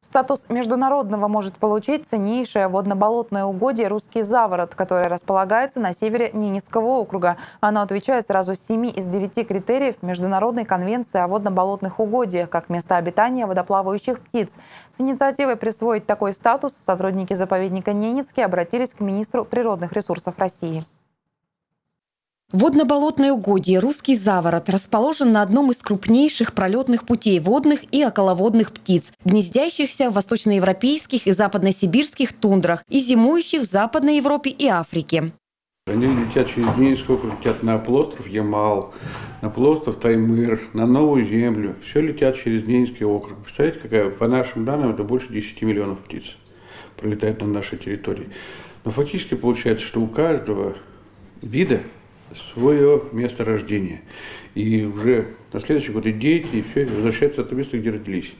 Статус международного может получить ценнейшее водноболотное угодье «Русский заворот», которое располагается на севере Ненецкого округа. Оно отвечает сразу 7 из 9 критериев Международной конвенции о водноболотных угодьях, как место обитания водоплавающих птиц. С инициативой присвоить такой статус сотрудники заповедника Ненецкий обратились к министру природных ресурсов России. Водно-болотное угодье «Русский заворот» расположен на одном из крупнейших пролетных путей водных и околоводных птиц, гнездящихся в восточноевропейских и западносибирских тундрах и зимующих в Западной Европе и Африке. Они летят через Ненецкий округ, летят на полуостров Ямал, на полуостров Таймыр, на Новую Землю. Все летят через Ненецкий округ. Представляете, какая, по нашим данным, это больше 10 миллионов птиц пролетает на нашей территории. Но фактически получается, что у каждого вида свое место рождения. И уже на следующий год и дети, и все возвращаются в то место, где родились.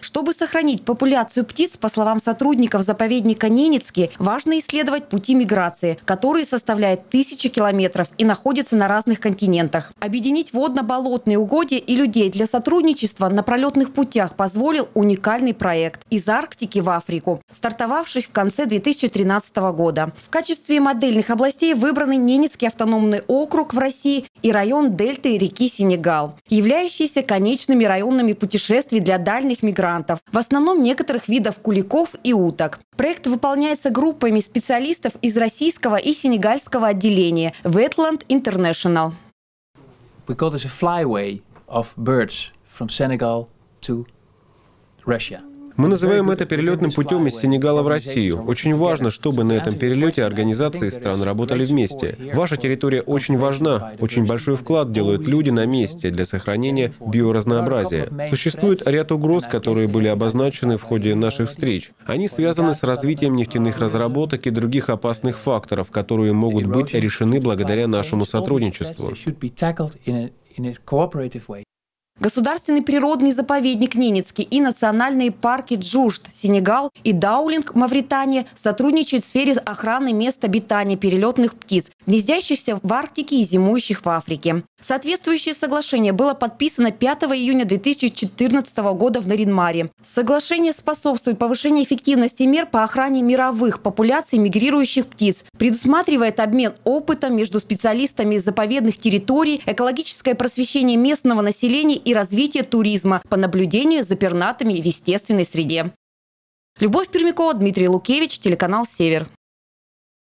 Чтобы сохранить популяцию птиц, по словам сотрудников заповедника Ненецкий, важно исследовать пути миграции, которые составляют тысячи километров и находятся на разных континентах. Объединить водно-болотные угодья и людей для сотрудничества на пролетных путях позволил уникальный проект «Из Арктики в Африку», стартовавший в конце 2013 года. В качестве модельных областей выбраны Ненецкий автономный округ в России и район дельты реки Сенегал, являющиеся конечными районами путешествий для дальних мигрантов. В основном некоторых видов куликов и уток. Проект выполняется группами специалистов из российского и сенегальского отделения Wetland International. We call this a flyway of birds from Senegal to Russia. Мы называем это перелетным путем из Сенегала в Россию. Очень важно, чтобы на этом перелете организации стран работали вместе. Ваша территория очень важна. Очень большой вклад делают люди на месте для сохранения биоразнообразия. Существует ряд угроз, которые были обозначены в ходе наших встреч. Они связаны с развитием нефтяных разработок и других опасных факторов, которые могут быть решены благодаря нашему сотрудничеству. Государственный природный заповедник Ненецкий и национальные парки Джужд, Сенегал и Даулинг, Мавритания, сотрудничают в сфере охраны мест обитания перелетных птиц, гнездящихся в Арктике и зимующих в Африке. Соответствующее соглашение было подписано 5 июня 2014 года в Нарьян-Маре. Соглашение способствует повышению эффективности мер по охране мировых популяций мигрирующих птиц, предусматривает обмен опытом между специалистами заповедных территорий, экологическое просвещение местного населения и развитие туризма по наблюдению за пернатыми в естественной среде. Любовь Пермякова, Дмитрий Лукевич, телеканал «Север».